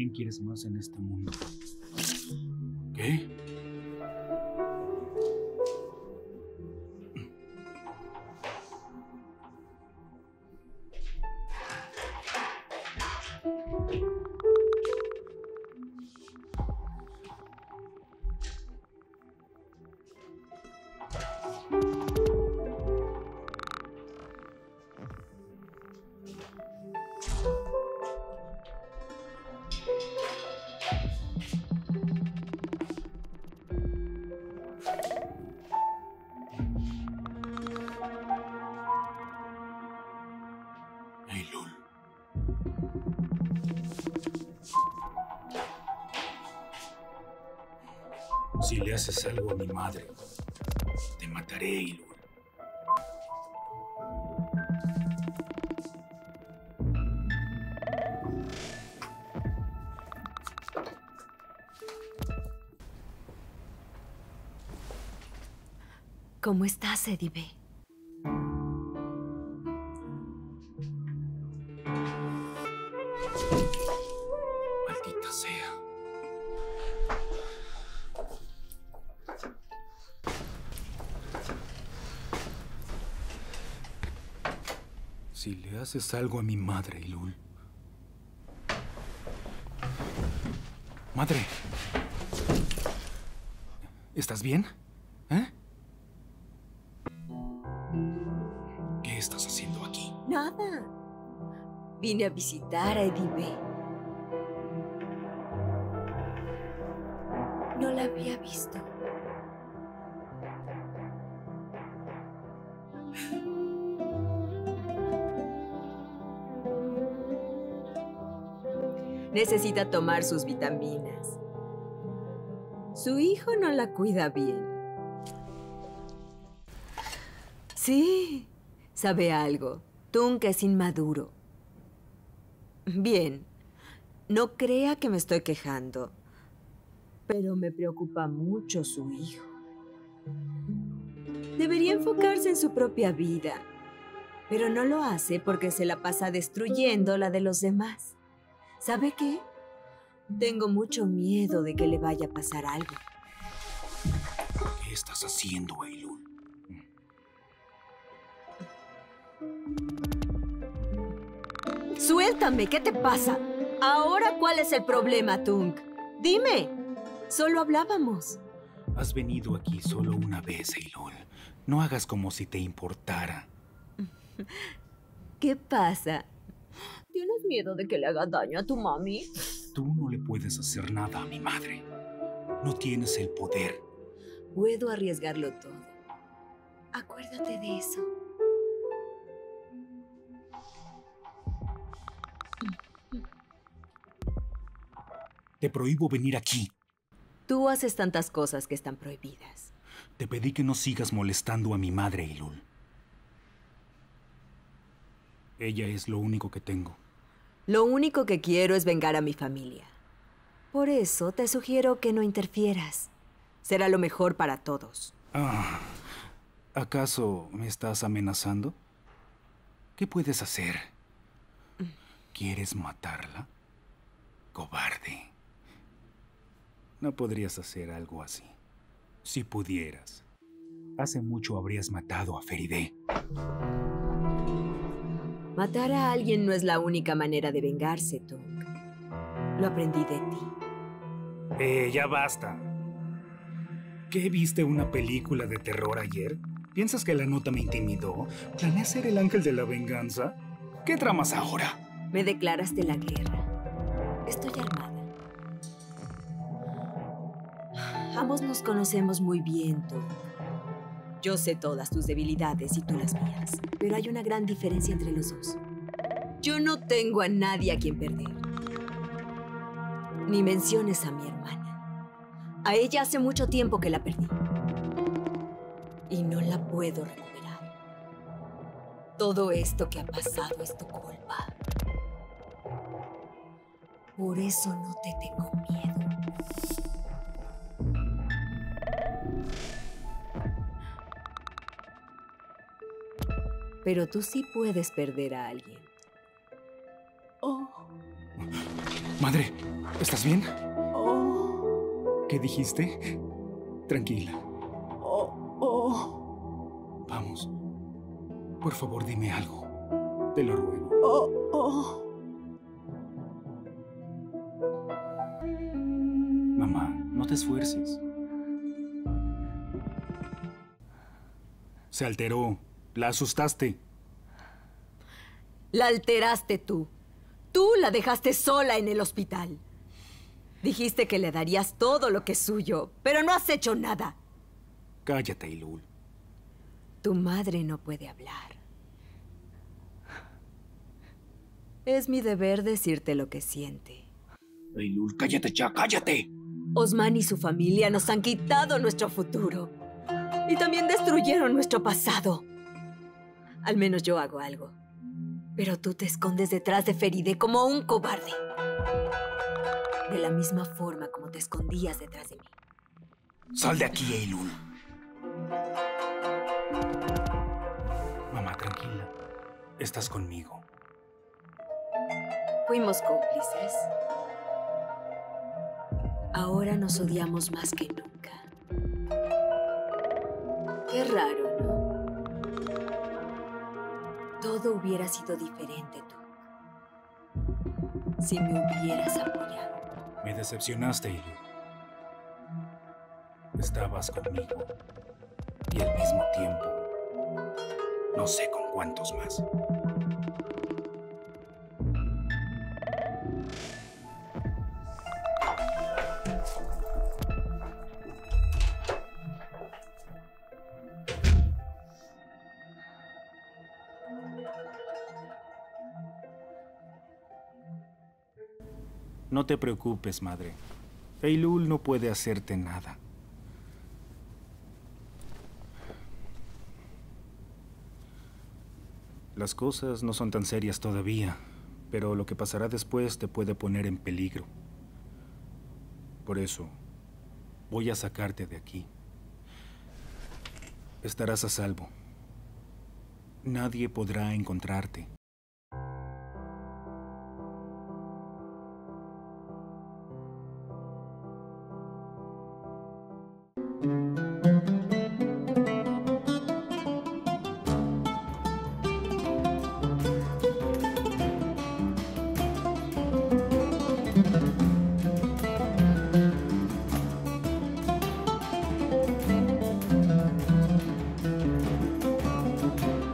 quién quieres más en este mundo. ¿Qué? Si le haces algo a mi madre, te mataré, Eylül. ¿Cómo estás, Edibe? Maldita sea. Si le haces algo a mi madre, Eylül. Madre. ¿Estás bien? ¿Eh? ¿Qué estás haciendo aquí? Nada. Vine a visitar a Edibe. No la había visto. Necesita tomar sus vitaminas. Su hijo no la cuida bien. Sí, sabe algo. Tunç es inmaduro. Bien, no crea que me estoy quejando, pero me preocupa mucho su hijo. Debería enfocarse en su propia vida, pero no lo hace porque se la pasa destruyendo la de los demás. ¿Sabe qué? Tengo mucho miedo de que le vaya a pasar algo. ¿Qué estás haciendo, Eylül? Suéltame, ¿qué te pasa? Ahora, ¿cuál es el problema, Tunç? Dime, solo hablábamos. Has venido aquí solo una vez, Eylül. No hagas como si te importara. ¿Qué pasa? ¿Tienes miedo de que le haga daño a tu mami? Tú no le puedes hacer nada a mi madre. No tienes el poder. Puedo arriesgarlo todo. Acuérdate de eso. Te prohíbo venir aquí. Tú haces tantas cosas que están prohibidas. Te pedí que no sigas molestando a mi madre, Eylül. Ella es lo único que tengo. Lo único que quiero es vengar a mi familia. Por eso te sugiero que no interfieras. Será lo mejor para todos. Ah, ¿acaso me estás amenazando? ¿Qué puedes hacer? ¿Quieres matarla? Cobarde. No podrías hacer algo así. Si pudieras. Hace mucho habrías matado a Feride. Matar a alguien no es la única manera de vengarse, Tunç. Lo aprendí de ti. Ya basta. ¿Qué viste una película de terror ayer? ¿Piensas que la nota me intimidó? ¿Planeas ser el ángel de la venganza? ¿Qué tramas ahora? Me declaraste la guerra. Estoy armada. Ambos nos conocemos muy bien, Tunç. Yo sé todas tus debilidades y tú las mías, pero hay una gran diferencia entre los dos. Yo no tengo a nadie a quien perder. Ni menciones a mi hermana. A ella hace mucho tiempo que la perdí. Y no la puedo recuperar. Todo esto que ha pasado es tu culpa. Por eso no te tengo miedo. Pero tú sí puedes perder a alguien. Oh. Madre. ¿Estás bien? Oh. ¿Qué dijiste? Tranquila. Oh, oh. Vamos. Por favor, dime algo. Te lo ruego. Oh, oh. Mamá, no te esfuerces. Se alteró. La asustaste. La alteraste tú. Tú la dejaste sola en el hospital. Dijiste que le darías todo lo que es suyo, pero no has hecho nada. Cállate, Eylül. Tu madre no puede hablar. Es mi deber decirte lo que siente. Eylül, cállate ya, cállate. Osman y su familia nos han quitado nuestro futuro. Y también destruyeron nuestro pasado. Al menos yo hago algo. Pero tú te escondes detrás de Feride como un cobarde. De la misma forma como te escondías detrás de mí. Sal de aquí, Eylül. Mamá, tranquila. Estás conmigo. Fuimos cómplices. Ahora nos odiamos más que nunca. Qué raro, ¿no? Todo hubiera sido diferente tú. Si me hubieras apoyado. Me decepcionaste, Eylül. Estabas conmigo. Y al mismo tiempo, no sé con cuántos más. No te preocupes, madre. Eylül no puede hacerte nada. Las cosas no son tan serias todavía, pero lo que pasará después te puede poner en peligro. Por eso, voy a sacarte de aquí. Estarás a salvo. Nadie podrá encontrarte.